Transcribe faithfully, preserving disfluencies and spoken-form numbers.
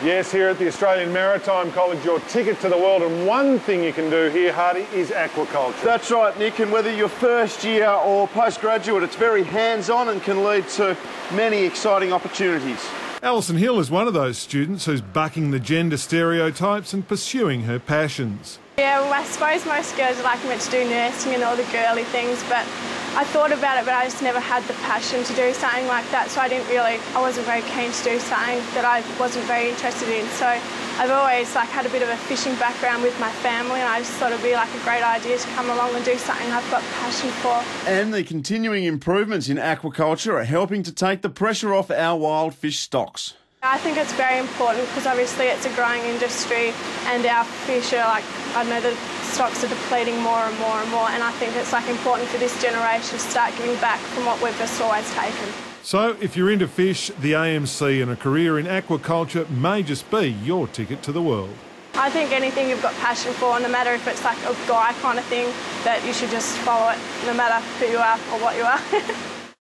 Yes, here at the Australian Maritime College, your ticket to the world, and one thing you can do here, Hardy, is aquaculture. That's right, Nick, and whether you're first year or postgraduate, it's very hands-on and can lead to many exciting opportunities. Allison Hill is one of those students who's bucking the gender stereotypes and pursuing her passions. Yeah, well, I suppose most girls are like meant to do nursing and all the girly things, but I thought about it, but I just never had the passion to do something like that, so I didn't really, I wasn't very keen to do something that I wasn't very interested in. So I've always like had a bit of a fishing background with my family, and I just thought it'd be like a great idea to come along and do something I've got passion for. And the continuing improvements in aquaculture are helping to take the pressure off our wild fish stocks. I think it's very important because obviously it's a growing industry, and our fish are like, I know the stocks are depleting more and more and more, and I think it's like important for this generation to start giving back from what we've just always taken. So if you're into fish, the A M C and a career in aquaculture may just be your ticket to the world. I think anything you've got passion for, no matter if it's like a guy kind of thing, that you should just follow it, no matter who you are or what you are.